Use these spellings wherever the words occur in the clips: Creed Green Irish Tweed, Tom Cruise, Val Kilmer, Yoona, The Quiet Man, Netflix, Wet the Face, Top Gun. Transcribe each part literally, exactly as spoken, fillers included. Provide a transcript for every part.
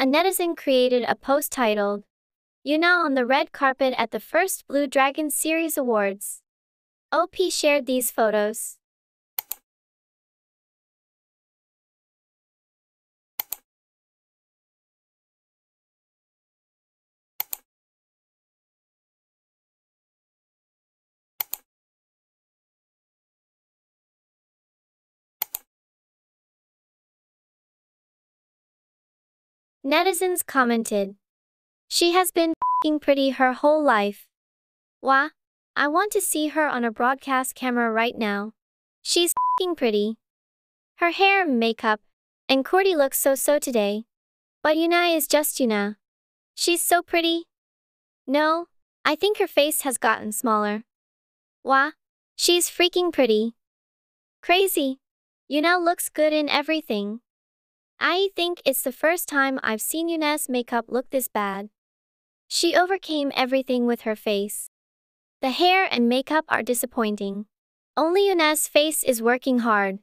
a netizen created a post titled, "Yoona on the Red Carpet at the First Blue Dragon Series Awards." O P shared these photos. Netizens commented, "She has been f***ing pretty her whole life. Wah, I want to see her on a broadcast camera right now. She's f***ing pretty. Her hair, makeup, and Cordy looks so-so today. But Yoona is just Yoona. She's so pretty. No, I think her face has gotten smaller. Wah, she's freaking pretty. Crazy. Yoona looks good in everything. I think it's the first time I've seen Yoona's makeup look this bad. She overcame everything with her face. The hair and makeup are disappointing. Only Yoona's face is working hard.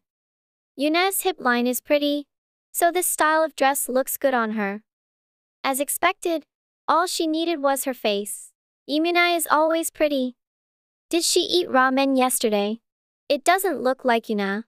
Yoona's hip line is pretty, so this style of dress looks good on her. As expected, all she needed was her face. Yoona is always pretty. Did she eat ramen yesterday? It doesn't look like Yoona."